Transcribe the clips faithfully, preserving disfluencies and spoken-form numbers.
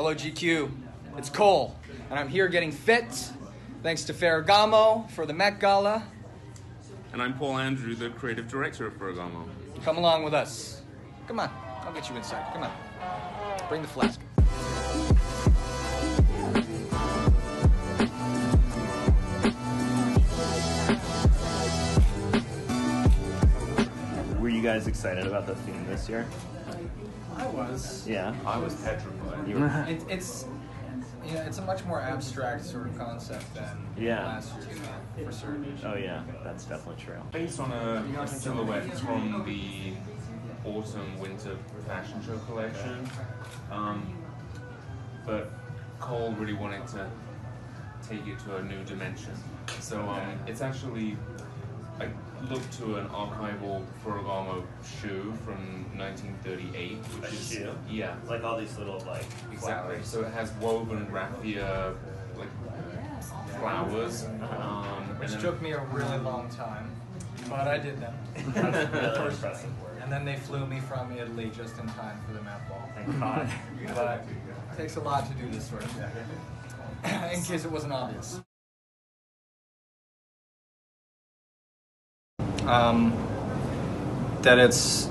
Hello, G Q. It's Cole, and I'm here getting fit, thanks to Ferragamo for the Met Gala. And I'm Paul Andrew, the creative director of Ferragamo. Come along with us. Come on, I'll get you inside. Come on. Bring the flask. Were you guys excited about the theme this year? I was. Yeah. I was petrified. You were. It, it's, you know, it's a much more abstract sort of concept than yeah. last year, for certain. Oh yeah, that's definitely true. Based on a, a silhouette from the autumn-winter fashion show collection, um, but Cole really wanted to take it to a new dimension. So um, it's actually. I looked to an archival Ferragamo shoe from nineteen thirty-eight, which a is shoe? yeah, like all these little like exactly. Flowers. So it has woven raffia like flowers, um, which then, took me a really long time, but I did them. That's really impressive. And then they flew me from Italy just in time for the Met Ball. Thank God. But it takes a lot to do this sort of thing. In case it wasn't obvious. Um, that it's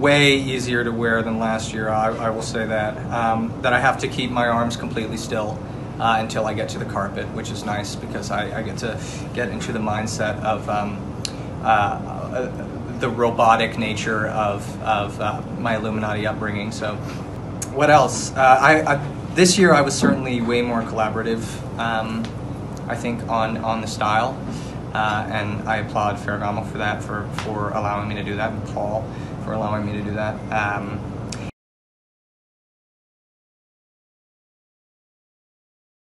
way easier to wear than last year, I, I will say that. Um, that I have to keep my arms completely still uh, until I get to the carpet, which is nice because I, I get to get into the mindset of um, uh, uh, the robotic nature of, of uh, my Illuminati upbringing. So what else? Uh, I, I, this year I was certainly way more collaborative, um, I think, on, on the style. Uh, and I applaud Ferragamo for that, for, for allowing me to do that, and Paul for allowing me to do that. Um,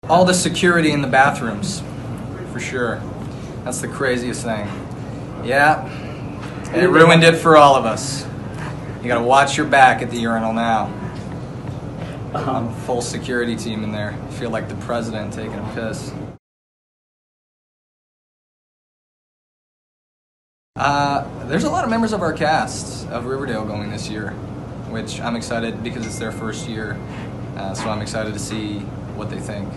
all the security in the bathrooms, for sure. That's the craziest thing. Yeah, it ruined it for all of us. You gotta watch your back at the urinal now. Um, full security team in there. I feel like the president taking a piss. Uh, there's a lot of members of our cast of Riverdale going this year, which I'm excited because it's their first year, uh, so I'm excited to see what they think.